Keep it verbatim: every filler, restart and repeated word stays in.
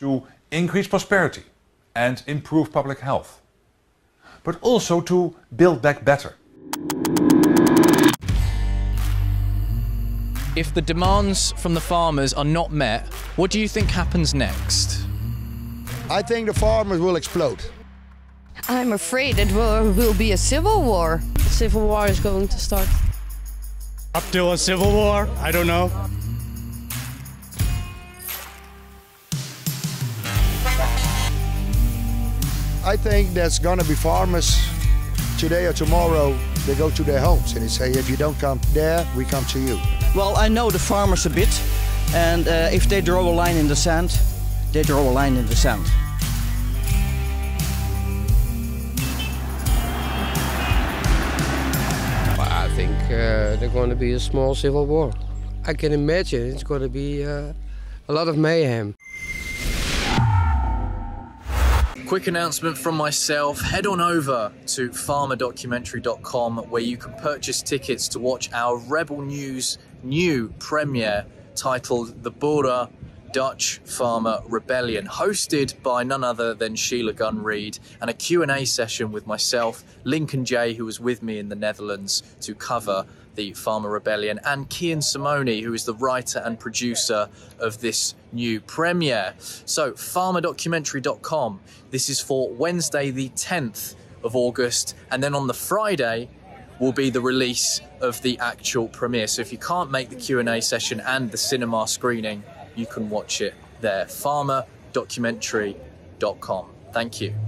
to increase prosperity and improve public health, but also to build back better. If the demands from the farmers are not met, what do you think happens next? I think the farmers will explode. I'm afraid it will, will be a civil war. A civil war is going to start. Up till a civil war, I don't know. I think there's gonna be farmers today or tomorrow. They go to their homes and they say, if you don't come there, we come to you. Well, I know the farmers a bit, and uh, if they draw a line in the sand, they draw a line in the sand. I think uh, there's going to be a small civil war. I can imagine it's going to be uh, a lot of mayhem. Quick announcement from myself, head on over to farmer documentary dot com where you can purchase tickets to watch our Rebel News new premiere titled The Boer Dutch Farmer Rebellion, hosted by none other than Sheila Gunn Reid, and a Q and A session with myself, Lincoln Jay, who was with me in the Netherlands to cover the Farmer Rebellion, and Kian Simone, who is the writer and producer of this new premiere. So, farmer documentary dot com. This is for Wednesday the tenth of August, and then on the Friday will be the release of the actual premiere. So if you can't make the Q and A session and the cinema screening, you can watch it there. farmer documentary dot com. Thank you.